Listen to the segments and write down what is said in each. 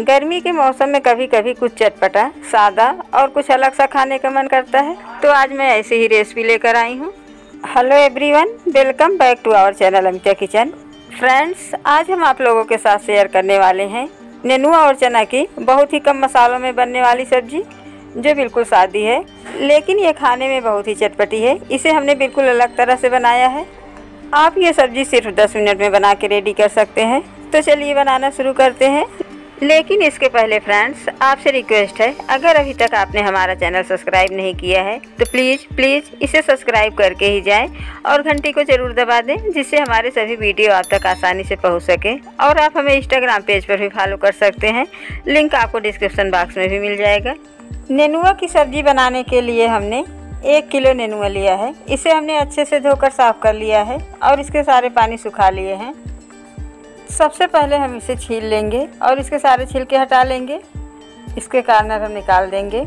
गर्मी के मौसम में कभी कभी कुछ चटपटा, सादा और कुछ अलग सा खाने का मन करता है, तो आज मैं ऐसी ही रेसिपी लेकर आई हूँ। Hello everyone, welcome back to our channel Amita kitchen. Friends, आज हम आप लोगों के साथ शेयर करने वाले हैं नेनुआ और चना की बहुत ही कम मसालों में बनने वाली सब्जी, जो बिल्कुल सादी है लेकिन ये खाने में बहुत ही चटपटी है। इसे हमने बिल्कुल अलग तरह से बनाया है। आप ये सब्जी सिर्फ 10 मिनट में बना के रेडी कर सकते हैं। तो चलिए बनाना शुरू करते हैं, लेकिन इसके पहले फ्रेंड्स आपसे रिक्वेस्ट है, अगर अभी तक आपने हमारा चैनल सब्सक्राइब नहीं किया है तो प्लीज़ इसे सब्सक्राइब करके ही जाएं और घंटी को ज़रूर दबा दें, जिससे हमारे सभी वीडियो आप तक आसानी से पहुंच सके। और आप हमें इंस्टाग्राम पेज पर भी फॉलो कर सकते हैं, लिंक आपको डिस्क्रिप्शन बॉक्स में भी मिल जाएगा। नेनुआ की सब्ज़ी बनाने के लिए हमने 1 किलो नेनुआ लिया है। इसे हमने अच्छे से धोकर साफ कर लिया है और इसके सारे पानी सुखा लिए हैं। सबसे पहले हम इसे छील लेंगे और इसके सारे छिलके हटा लेंगे। इसके कॉर्नर हम निकाल देंगे।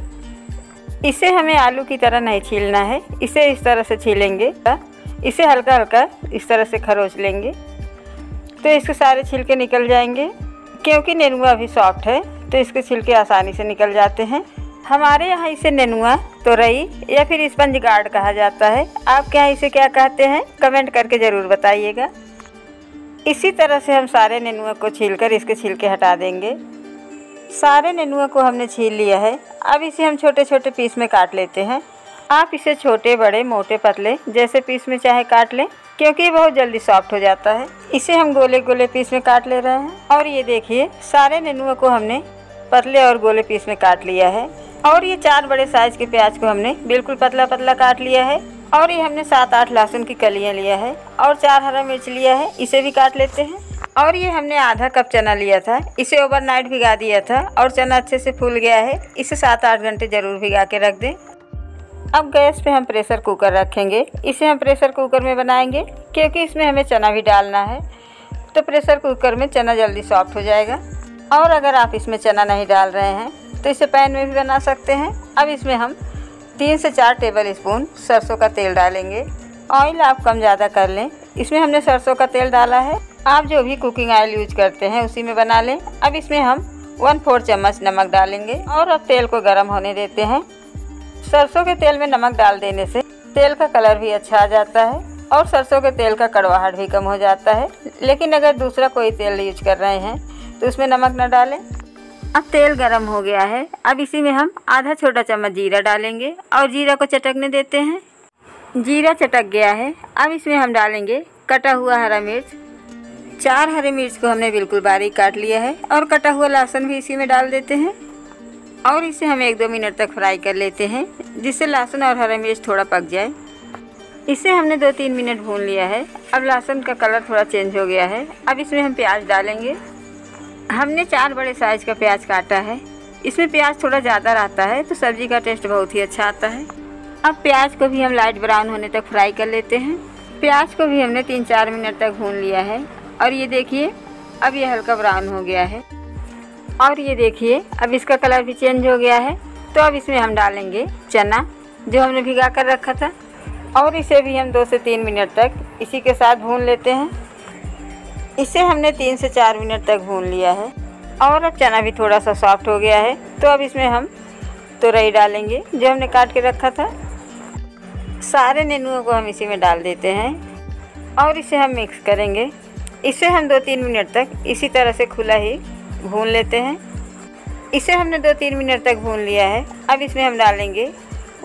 इसे हमें आलू की तरह नहीं छीलना है, इसे इस तरह से छीलेंगे। इसे हल्का हल्का इस तरह से खरोंच लेंगे तो इसके सारे छिलके निकल जाएंगे। क्योंकि नेनुआ अभी सॉफ्ट है तो इसके छिलके आसानी से निकल जाते हैं। हमारे यहाँ इसे नेनुआ, तोरई या फिर स्पंज गार्ड कहा जाता है। आपके यहाँ इसे क्या कहते हैं कमेंट करके ज़रूर बताइएगा। इसी तरह से हम सारे नेनुआ को छीलकर इसके छिलके हटा देंगे। सारे नेनुआ को हमने छील लिया है। अब इसे हम छोटे छोटे पीस में काट लेते हैं। आप इसे छोटे, बड़े, मोटे, पतले जैसे पीस में चाहे काट लें, क्योंकि ये बहुत जल्दी सॉफ्ट हो जाता है। इसे हम गोले गोले पीस में काट ले रहे हैं। और ये देखिए, सारे नेनुआ को हमने पतले और गोले पीस में काट लिया है। और ये 4 बड़े साइज़ के प्याज को हमने बिल्कुल पतला पतला काट लिया है। और ये हमने 7-8 लहसुन की कलियाँ लिया है और 4 हरा मिर्च लिया है, इसे भी काट लेते हैं। और ये हमने आधा कप चना लिया था, इसे ओवरनाइट भिगा दिया था और चना अच्छे से फूल गया है। इसे 7-8 घंटे ज़रूर भिगा के रख दें। अब गैस पे हम प्रेशर कुकर रखेंगे। इसे हम प्रेशर कुकर में बनाएंगे, क्योंकि इसमें हमें चना भी डालना है। तो प्रेशर कुकर में चना जल्दी सॉफ्ट हो जाएगा। और अगर आप इसमें चना नहीं डाल रहे हैं तो इसे पैन में भी बना सकते हैं। अब इसमें हम 3 से 4 टेबल स्पून सरसों का तेल डालेंगे। ऑयल आप कम ज़्यादा कर लें। इसमें हमने सरसों का तेल डाला है, आप जो भी कुकिंग ऑयल यूज करते हैं उसी में बना लें। अब इसमें हम 1/4 चम्मच नमक डालेंगे और अब तेल को गर्म होने देते हैं। सरसों के तेल में नमक डाल देने से तेल का कलर भी अच्छा आ जाता है और सरसों के तेल का कड़वाहट भी कम हो जाता है। लेकिन अगर दूसरा कोई तेल यूज कर रहे हैं तो उसमें नमक न डालें। अब तेल गरम हो गया है। अब इसी में हम आधा छोटा चम्मच जीरा डालेंगे और जीरा को चटकने देते हैं। जीरा चटक गया है। अब इसमें हम डालेंगे कटा हुआ हरा मिर्च। 4 हरे मिर्च को हमने बिल्कुल बारीक काट लिया है और कटा हुआ लहसुन भी इसी में डाल देते हैं। और इसे हम 1-2 मिनट तक फ्राई कर लेते हैं, जिससे लहसुन और हरा मिर्च थोड़ा पक जाए। इसे हमने 2-3 मिनट भून लिया है। अब लहसुन का कलर थोड़ा चेंज हो गया है। अब इसमें हम प्याज डालेंगे। हमने 4 बड़े साइज़ का प्याज काटा है। इसमें प्याज थोड़ा ज़्यादा रहता है तो सब्ज़ी का टेस्ट बहुत ही अच्छा आता है। अब प्याज को भी हम लाइट ब्राउन होने तक फ्राई कर लेते हैं। प्याज को भी हमने 3-4 मिनट तक भून लिया है। और ये देखिए, अब ये हल्का ब्राउन हो गया है। और ये देखिए, अब इसका कलर भी चेंज हो गया है। तो अब इसमें हम डालेंगे चना, जो हमने भिगा कर रखा था। और इसे भी हम 2 से 3 मिनट तक इसी के साथ भून लेते हैं। इसे हमने 3 से 4 मिनट तक भून लिया है। और अब चना भी थोड़ा सा सॉफ्ट हो गया है। तो अब इसमें हम तुरई डालेंगे, जो हमने काट के रखा था। सारे नेनुओं को हम इसी में डाल देते हैं और इसे हम मिक्स करेंगे। इसे हम 2-3 मिनट तक इसी तरह से खुला ही भून लेते हैं। इसे हमने 2-3 मिनट तक भून लिया है। अब इसमें हम डालेंगे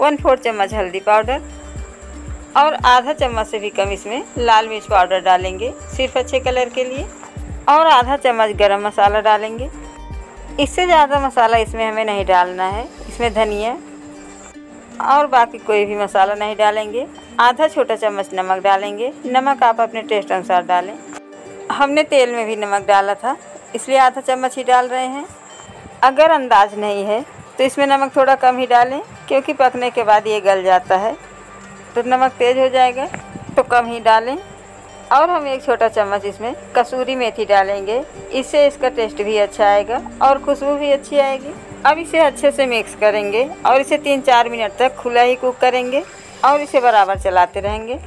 1/4 चम्मच हल्दी पाउडर और आधा चम्मच से भी कम इसमें लाल मिर्च पाउडर डालेंगे, सिर्फ अच्छे कलर के लिए। और आधा चम्मच गरम मसाला डालेंगे। इससे ज़्यादा मसाला इसमें हमें नहीं डालना है। इसमें धनिया और बाकी कोई भी मसाला नहीं डालेंगे। आधा छोटा चम्मच नमक डालेंगे। नमक आप अपने टेस्ट अनुसार डालें। हमने तेल में भी नमक डाला था, इसलिए आधा चम्मच ही डाल रहे हैं। अगर अंदाज नहीं है तो इसमें नमक थोड़ा कम ही डालें, क्योंकि पकने के बाद ये गल जाता है तो नमक तेज़ हो जाएगा, तो कम ही डालें। और हम 1 छोटा चम्मच इसमें कसूरी मेथी डालेंगे। इससे इसका टेस्ट भी अच्छा आएगा और खुशबू भी अच्छी आएगी। अब इसे अच्छे से मिक्स करेंगे और इसे 3-4 मिनट तक खुला ही कुक करेंगे और इसे बराबर चलाते रहेंगे।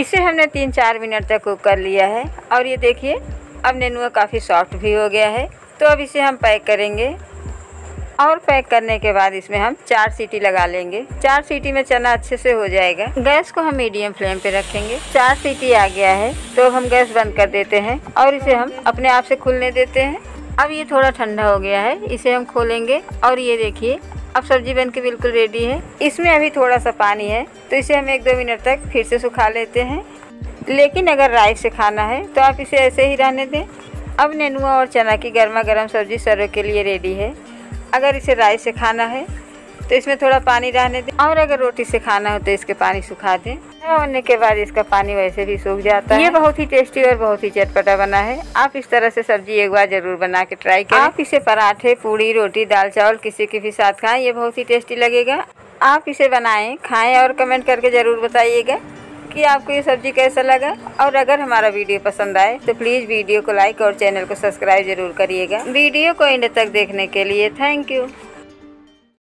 इसे हमने 3-4 मिनट तक कुक कर लिया है। और ये देखिए, अब नेनुआ काफ़ी सॉफ्ट भी हो गया है तो अब इसे हम पैक करेंगे और पैक करने के बाद इसमें हम 4 सीटी लगा लेंगे। 4 सीटी में चना अच्छे से हो जाएगा। गैस को हम मीडियम फ्लेम पे रखेंगे। 4 सीटी आ गया है तो अब हम गैस बंद कर देते हैं और इसे हम अपने आप से खुलने देते हैं। अब ये थोड़ा ठंडा हो गया है, इसे हम खोलेंगे और ये देखिए अब सब्जी बन के बिल्कुल रेडी है। इसमें अभी थोड़ा सा पानी है तो इसे हम 1-2 मिनट तक फिर से सुखा लेते हैं, लेकिन अगर राइस से खाना है तो आप इसे ऐसे ही रहने दें। अब नेनुआ और चना की गर्मा गर्म सब्जी सर्व के लिए रेडी है। अगर इसे राइस से खाना है तो इसमें थोड़ा पानी रहने दें और अगर रोटी से खाना हो तो इसके पानी सुखा दें। होने के बाद इसका पानी वैसे भी सूख जाता है। ये बहुत ही टेस्टी और बहुत ही चटपटा बना है। आप इस तरह से सब्जी एक बार जरूर बना के ट्राई करें। आप इसे पराठे, पूड़ी, रोटी, दाल चावल किसी के भी साथ खाएं, ये बहुत ही टेस्टी लगेगा। आप इसे बनाएं, खाएं और कमेंट करके ज़रूर बताइएगा कि आपको ये सब्जी कैसा लगा। और अगर हमारा वीडियो पसंद आए तो प्लीज़ वीडियो को लाइक और चैनल को सब्सक्राइब जरूर करिएगा। वीडियो को एंड तक देखने के लिए थैंक यू।